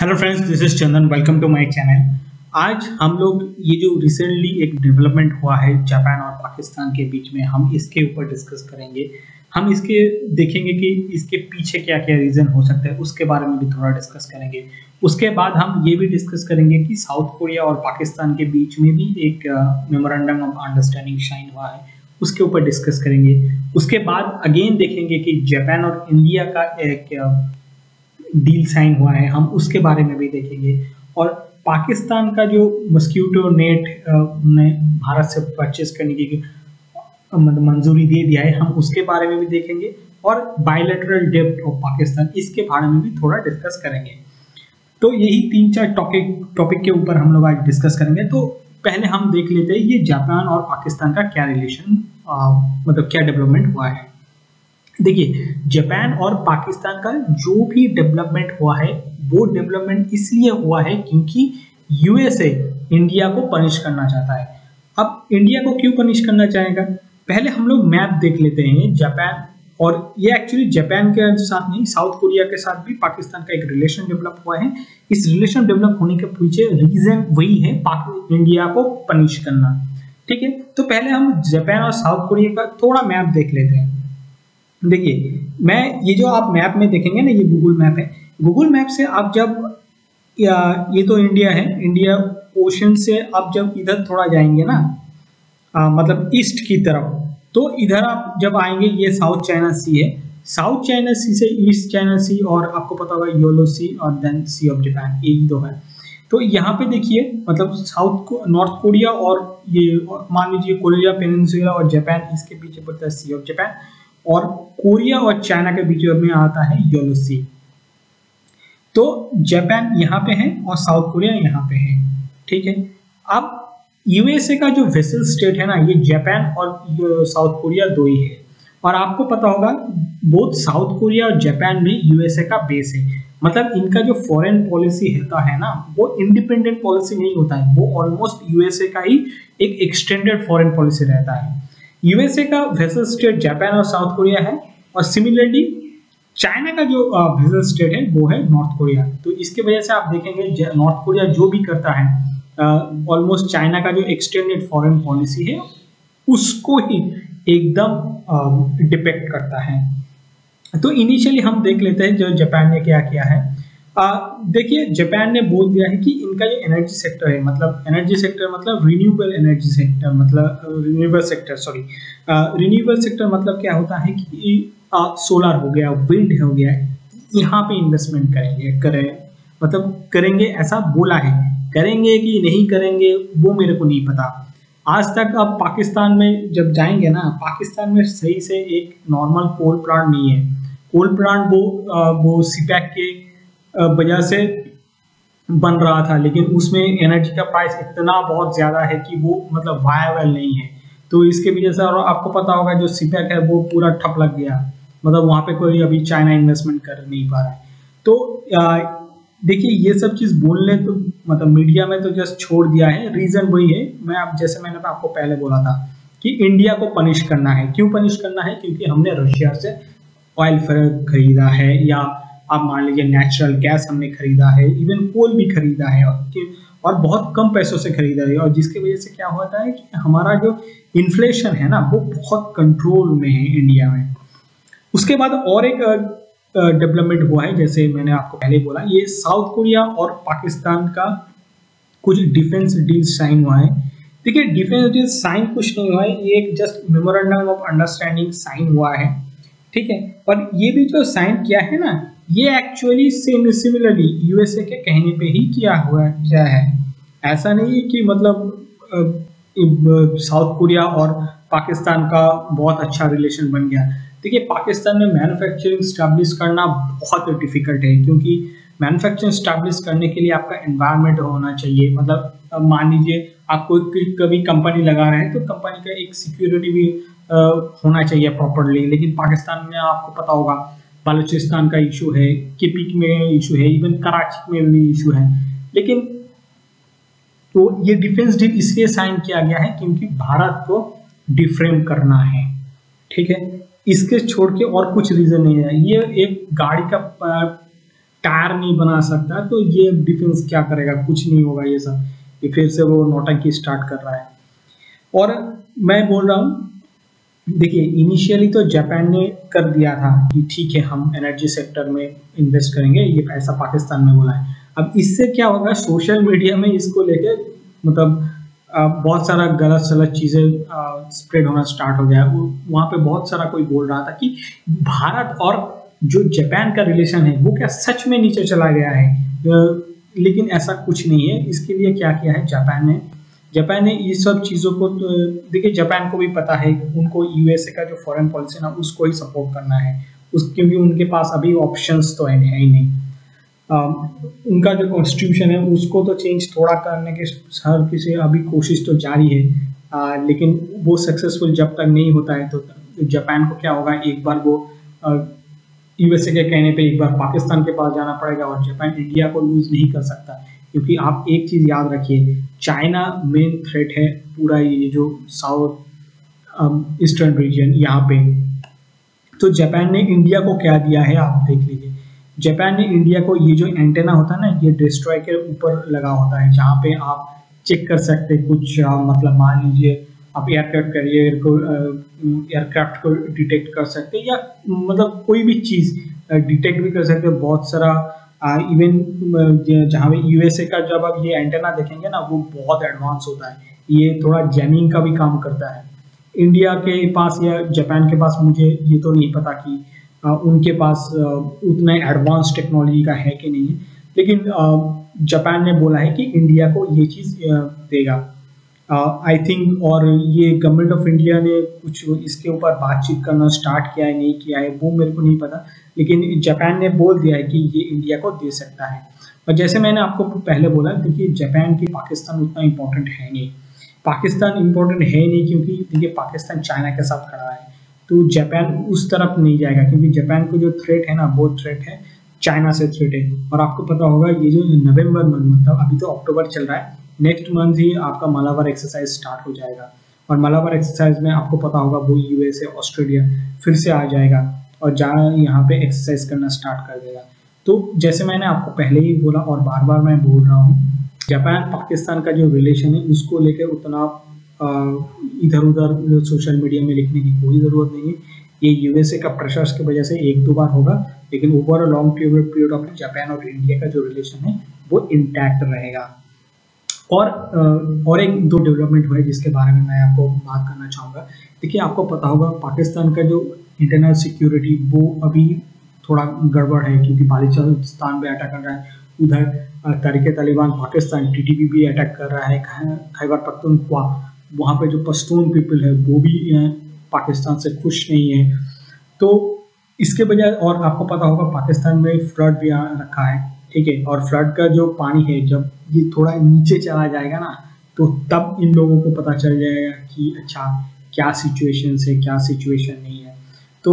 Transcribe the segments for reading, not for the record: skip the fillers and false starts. Hello friends, this is Chandan, welcome to my channel. आज हम लोग ये जो रिसेंटली एक डेवलपमेंट हुआ है जापान और पाकिस्तान के बीच में, हम इसके ऊपर डिस्कस करेंगे। हम इसके देखेंगे कि इसके पीछे क्या क्या रीज़न हो सकता है, उसके बारे में भी थोड़ा डिस्कस करेंगे। उसके बाद हम ये भी डिस्कस करेंगे कि साउथ कोरिया और पाकिस्तान के बीच में भी एक मेमोरेंडम ऑफ अंडरस्टैंडिंग साइन हुआ है, उसके ऊपर डिस्कस करेंगे। उसके बाद अगेन देखेंगे कि जापान और इंडिया का एक डील साइन हुआ है, हम उसके बारे में भी देखेंगे। और पाकिस्तान का जो मस्क्यूटो नेट ने भारत से परचेस करने की मंजूरी दे दिया है, हम उसके बारे में भी देखेंगे। और बायलैटरल डेब्ट ऑफ पाकिस्तान, इसके बारे में भी थोड़ा डिस्कस करेंगे। तो यही तीन चार टॉपिक के ऊपर हम लोग आज डिस्कस करेंगे। तो पहले हम देख लेते हैं ये जापान और पाकिस्तान का क्या रिलेशन क्या डेवलपमेंट हुआ है। देखिए, जापान और पाकिस्तान का जो भी डेवलपमेंट हुआ है वो डेवलपमेंट इसलिए हुआ है क्योंकि यूएसए इंडिया को पनिश करना चाहता है। अब इंडिया को क्यों पनिश करना चाहेगा, पहले हम लोग मैप देख लेते हैं जापान और ये एक्चुअली जापान के साथ नहीं, साउथ कोरिया के साथ भी पाकिस्तान का एक रिलेशन डेवलप हुआ है। इस रिलेशन डेवलप होने के पीछे रीजन वही है, इंडिया को पनिश करना। ठीक है, तो पहले हम जापान और साउथ कोरिया का थोड़ा मैप देख लेते हैं। देखिए, मैं ये जो आप मैप में देखेंगे ना, ये गूगल मैप है। गूगल मैप से आप जब ये तो इंडिया है, इंडिया ओशन से आप जब इधर थोड़ा जाएंगे ना, मतलब ईस्ट की तरफ, तो इधर आप जब आएंगे ये साउथ चाइना सी है। साउथ चाइना सी से ईस्ट चाइना सी, और आपको पता होगा योलो सी और देन सी ऑफ जापान, यही दो है। तो यहाँ पे देखिए, मतलब नॉर्थ कोरिया और ये मान लीजिए कोरिया पेनिनसुला और जापान, इसके पीछे पड़ता है सी ऑफ जापान, और कोरिया और चाइना के बीच में आता है योलो सी। तो जापान यहाँ पे है और साउथ कोरिया यहाँ पे है। ठीक है, अब यूएसए का जो वेसल स्टेट है ना, ये जापान और साउथ कोरिया दो ही है। और आपको पता होगा बोथ साउथ कोरिया और जापान में यूएसए का बेस है, मतलब इनका जो फॉरेन पॉलिसी होता है ना, वो इंडिपेंडेंट पॉलिसी नहीं होता है, वो ऑलमोस्ट यूएसए का ही एक एक्सटेंडेड फॉरेन पॉलिसी रहता है। यूएसए का वेसल स्टेट जापान और साउथ कोरिया है, और सिमिलरली चाइना का जो वेसल स्टेट है वो है नॉर्थ कोरिया। तो इसके वजह से आप देखेंगे नॉर्थ कोरिया जो भी करता है, ऑलमोस्ट चाइना का जो एक्सटेंडेड फॉरेन पॉलिसी है उसको ही एकदम डिपेक्ट करता है। तो इनिशियली हम देख लेते हैं जो जापान ने क्या किया है। देखिए, जापान ने बोल दिया है कि इनका जो एनर्जी सेक्टर है, मतलब एनर्जी सेक्टर मतलब रिन्यूएबल एनर्जी सेक्टर, मतलब रिन्यूएबल सेक्टर मतलब क्या होता है कि सोलर हो गया, विंड हो गया, यहाँ पे इन्वेस्टमेंट करेंगे, ऐसा बोला है। करेंगे कि नहीं करेंगे वो मेरे को नहीं पता आज तक। अब पाकिस्तान में जब जाएंगे ना, पाकिस्तान में सही से एक नॉर्मल कोल प्लांट नहीं है। कोल प्लांट वो सीपैक के वजह से बन रहा था, लेकिन उसमें एनर्जी का प्राइस इतना बहुत ज़्यादा है कि वो मतलब वायबल नहीं है। तो इसके वजह से, और आपको पता होगा जो सीपैक है वो पूरा ठप लग गया, मतलब वहाँ पे कोई अभी चाइना इन्वेस्टमेंट कर नहीं पा रहा है। तो देखिए, ये सब चीज़ बोलने तो मतलब मीडिया में तो जस्ट छोड़ दिया है। रीज़न वही है, मैंने आपको पहले बोला था कि इंडिया को पनिश करना है। क्यों पनिश करना है, क्योंकि हमने रशिया से ऑयल खरीदा है, या आप मान लीजिए नेचुरल गैस हमने खरीदा है, इवन कोल भी खरीदा है, और बहुत कम पैसों से खरीदा है। और जिसकी वजह से क्या होता है कि हमारा जो इन्फ्लेशन है ना, वो बहुत कंट्रोल में है इंडिया में। उसके बाद और एक डेवलपमेंट हुआ है, जैसे मैंने आपको पहले बोला, ये साउथ कोरिया और पाकिस्तान का कुछ डिफेंस डील साइन हुआ है। देखिए, डिफेंस डील साइन कुछ नहीं हुआ है, ये एक just memorandum of understanding sign हुआ है। ठीक है, और ये भी जो साइन किया है ना, ये एक्चुअली सिमिलरली यूएसए के कहने पे ही किया हुआ क्या है। ऐसा नहीं कि मतलब साउथ कोरिया और पाकिस्तान का बहुत अच्छा रिलेशन बन गया। देखिए, पाकिस्तान में मैन्युफैक्चरिंग स्टैब्लिश करना बहुत डिफिकल्ट है, क्योंकि मैन्युफैक्चरिंग स्टैब्लिश करने के लिए आपका एनवायरनमेंट होना चाहिए। मतलब मान लीजिए आपको कभी कंपनी लगा रहे हैं, तो कंपनी का एक सिक्योरिटी भी होना चाहिए प्रॉपरली। लेकिन पाकिस्तान में आपको पता होगा बलूचिस्तान का इशू है, केपीक में इशू है, इवन कराची में भी इशू है। लेकिन तो ये डिफेंस डील इसलिए साइन किया गया है क्योंकि भारत को डिफ्रेम करना है। ठीक है, इसके छोड़ के और कुछ रीज़न नहीं है। ये एक गाड़ी का स्टार नहीं बना सकता तो ये डिफेंस क्या करेगा, कुछ नहीं होगा ये सब। ये फिर से वो नौटंकी स्टार्ट कर रहा है। और मैं बोल रहा हूँ, देखिए इनिशियली तो जापान ने कर दिया था कि ठीक है हम एनर्जी सेक्टर में इन्वेस्ट करेंगे, ये पैसा पाकिस्तान में बोला है। अब इससे क्या होगा, सोशल मीडिया में इसको लेके मतलब बहुत सारा गलत सलत चीज़ें स्प्रेड होना स्टार्ट हो गया। वहाँ पे बहुत सारा कोई बोल रहा था कि भारत और जो जापान का रिलेशन है वो क्या सच में नीचे चला गया है, लेकिन ऐसा कुछ नहीं है। इसके लिए क्या किया है जापान ने ये सब चीज़ों को, तो देखिए जापान को भी पता है उनको यूएसए का जो फॉरेन पॉलिसी ना उसको ही सपोर्ट करना है, उसके भी उनके पास अभी ऑप्शंस तो है ही नहीं। उनका जो कॉन्स्टिट्यूशन है उसको तो चेंज थोड़ा करने के हर किसी अभी कोशिश तो जारी है, लेकिन वो सक्सेसफुल जब तक नहीं होता है तो जापान को क्या होगा, एक बार वो यूएसए के कहने पे एक बार पाकिस्तान के पास जाना पड़ेगा और जापान इंडिया को लूज नहीं कर सकता। क्योंकि आप एक चीज़ याद रखिए, चाइना मेन थ्रेट है पूरा ये जो साउथ ईस्टर्न रीजन यहाँ पे। तो जापान ने इंडिया को क्या दिया है, आप देख लीजिए, जापान ने इंडिया को ये जो एंटेना होता है ना ये डिस्ट्रॉय के ऊपर लगा होता है, जहाँ पे आप चेक कर सकते कुछ मतलब मान लीजिए आप एयरक्राफ्ट करिए एयरक्राफ्ट को डिटेक्ट कर सकते या मतलब कोई भी चीज़ डिटेक्ट भी कर सकते। बहुत सारा इवन जहाँ पे यूएसए का जब आप ये एंटेना देखेंगे ना वो बहुत एडवांस होता है, ये थोड़ा जैमिंग का भी काम करता है। इंडिया के पास या जापान के पास मुझे ये तो नहीं पता कि उनके पास उतना एडवांस टेक्नोलॉजी का है कि नहीं है, लेकिन जापान ने बोला है कि इंडिया को ये चीज़ देगा आई थिंक। और ये गवर्नमेंट ऑफ इंडिया ने कुछ इसके ऊपर बातचीत करना स्टार्ट किया है नहीं किया है वो मेरे को नहीं पता, लेकिन जापान ने बोल दिया है कि ये इंडिया को दे सकता है। और जैसे मैंने आपको पहले बोला, देखिए जापान की पाकिस्तान उतना इम्पोर्टेंट है नहीं, पाकिस्तान इम्पोर्टेंट है नहीं क्योंकि देखिए पाकिस्तान चाइना के साथ खड़ा है तो जापान उस तरफ नहीं जाएगा, क्योंकि जापान को जो थ्रेट है ना वो थ्रेट है चाइना से थ्रेट है। और आपको पता होगा ये जो नवंबर मंथ मतलब अभी तो अक्टूबर चल रहा है, नेक्स्ट मंथ ही आपका मलाबार एक्सरसाइज स्टार्ट हो जाएगा और मलाबार एक्सरसाइज में आपको पता होगा वो यूएसए ऑस्ट्रेलिया फिर से आ जाएगा और यहाँ पे एक्सरसाइज करना स्टार्ट कर देगा। तो जैसे मैंने आपको पहले ही बोला और बार बार मैं बोल रहा हूँ, जापान पाकिस्तान का जो रिलेशन है उसको लेकर उतना इधर उधर सोशल मीडिया में लिखने की कोई ज़रूरत नहीं है। ये यूएसए का प्रेशर्स की वजह से एक दो बार होगा, लेकिन over long period of Japan और इंडिया का जो रिलेशन है वो इंटैक्ट रहेगा। और एक दो डेवलपमेंट हुए जिसके बारे में मैं आपको बात करना चाहूँगा। देखिए आपको पता होगा पाकिस्तान का जो इंटरनल सिक्योरिटी वो अभी थोड़ा गड़बड़ है क्योंकि पाकिस्तान पर अटैक कर रहा है, उधर तरीके तालिबान पाकिस्तान टीटीपी भी अटैक कर रहा है, खैबर पख्तूनख्वा वहाँ पे जो पश्तून पीपल है वो भी पाकिस्तान से खुश नहीं है। तो इसके बजाय और आपको पता होगा पाकिस्तान में फ्लड भी रखा है, ठीक है, और फ्लड का जो पानी है जब ये थोड़ा नीचे चला जाएगा ना तो तब इन लोगों को पता चल जाएगा कि अच्छा क्या सिचुएशन है क्या सिचुएशन नहीं है। तो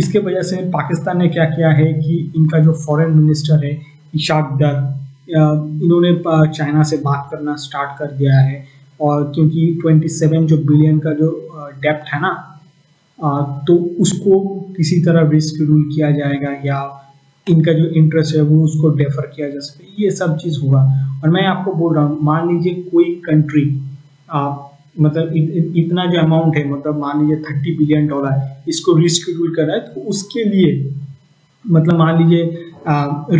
इसके वजह से पाकिस्तान ने क्या किया है कि इनका जो फॉरेन मिनिस्टर है इशाक दर, इन्होंने चाइना से बात करना स्टार्ट कर दिया है। और क्योंकि 27 जो बिलियन का जो डेप्ट है ना तो उसको किसी तरह रिस्केड्यूल किया जाएगा या इनका जो इंटरेस्ट है वो उसको डेफर किया जा सके, ये सब चीज़ होगा। और मैं आपको बोल रहा हूँ, मान लीजिए कोई कंट्री मतलब इतना जो अमाउंट है मतलब मान लीजिए $30 बिलियन इसको रिस्केड्यूल कर रहा है, तो उसके लिए मतलब मान लीजिए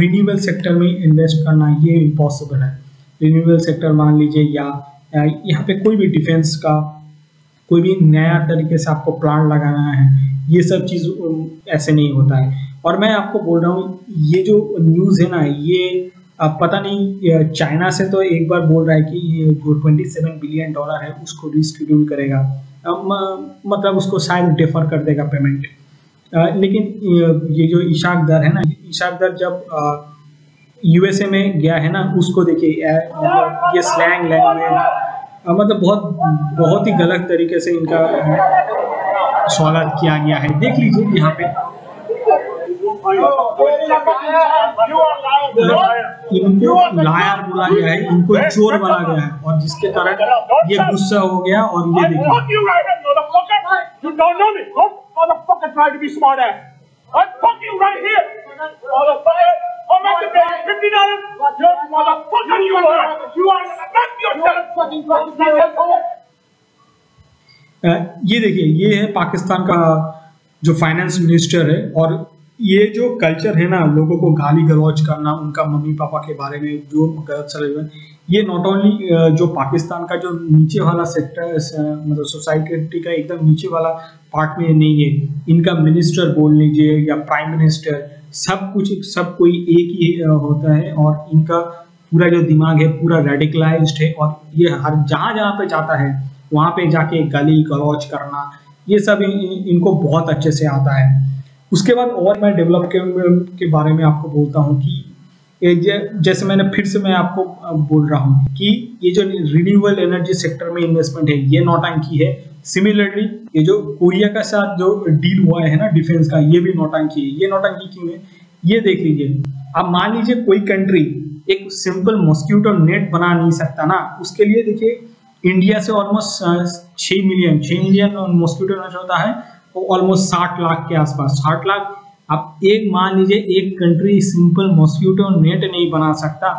रिन्यूएबल सेक्टर में इन्वेस्ट करना ये इम्पॉसिबल है। रिन्यूएबल सेक्टर मान लीजिए या यहाँ पे कोई भी डिफेंस का कोई भी नया तरीके से आपको प्लान लगाना है, ये सब चीज़ ऐसे नहीं होता है। और मैं आपको बोल रहा हूँ ये जो न्यूज़ है ना ये पता नहीं चाइना से तो एक बार बोल रहा है कि ये जो $27 बिलियन है उसको रिस्केड्यूल करेगा, मतलब उसको शायद डेफर कर देगा पेमेंट। लेकिन ये जो इशाक दर है ना, इशाक दर जब यूएसए में गया है ना उसको देखिए ये स्लैंग लैंग्वेज मतलब बहुत ही गलत तरीके से इनका स्वागत किया गया है। देख लीजिए यहाँ पे इनको लायर बोला गया है, इनको चोर बोला गया है और जिसके कारण ये गुस्सा हो गया। और ये देखिए comment to pay $50, you're a motherfucker, you are. You are stuck yourself fucking fucking. ये देखिए, ये है पाकिस्तान का जो फाइनेंस मिनिस्टर है, और ये जो कल्चर है ना लोगों को गाली गलौज करना, उनका मम्मी पापा के बारे में जो गलत समझना, ये नॉट ओनली जो पाकिस्तान का जो नीचे वाला सेक्टर मतलब सोसाइटी का एकदम नीचे वाला पार्ट में नहीं है, इनका मिनिस्टर बोल लीजिए या प्राइम मिनिस्टर सब कोई एक ही होता है, और इनका पूरा जो दिमाग है पूरा रेडिकलाइज्ड है, और ये हर जहाँ जहाँ पे जाता है वहाँ पे जाके गाली गलौज करना ये सब इनको बहुत अच्छे से आता है। उसके बाद और मैं डेवलपमेंट के बारे में आपको बोलता हूँ कि जैसे मैंने फिर से मैं आपको बोल रहा हूँ कि ये जो रिन्यूएबल एनर्जी सेक्टर में इन्वेस्टमेंट है ये नौटंकी है। सिमिलरली ये जो कोरिया का साथ जो डील हुआ है ना डिफेंस का, ये भी नौटंकी है। ये नौटंकी क्यों है ये देख लीजिए। अब मान लीजिए कोई कंट्री एक सिंपल मॉस्क्यूटो नेट बना नहीं सकता ना, उसके लिए देखिए इंडिया से ऑलमोस्ट 6 मिलियन मॉस्क्यूटो नेट होता है, ऑलमोस्ट 60 लाख के आसपास, 60 लाख। अब एक मान लीजिए एक कंट्री सिंपल मॉस्क्यूटो नेट नहीं बना सकता,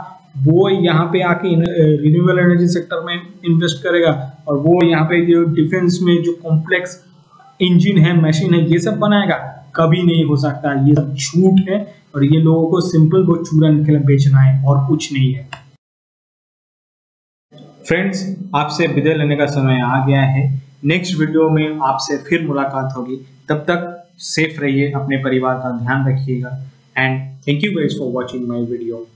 वो यहाँ पे आके रिन्यूएबल एनर्जी सेक्टर में इन्वेस्ट करेगा, और वो यहाँ पे जो डिफेंस में जो कॉम्प्लेक्स इंजन है मशीन है ये सब बनाएगा, कभी नहीं हो सकता। ये सब झूठ है, और ये लोगों को सिंपल वो चूड़ा निकल बेचना है और कुछ नहीं है। फ्रेंड्स, आपसे विदा लेने का समय आ गया है। नेक्स्ट वीडियो में आपसे फिर मुलाकात होगी। तब तक सेफ रहिए, अपने परिवार का ध्यान रखिएगा, and thank you guys for watching my video.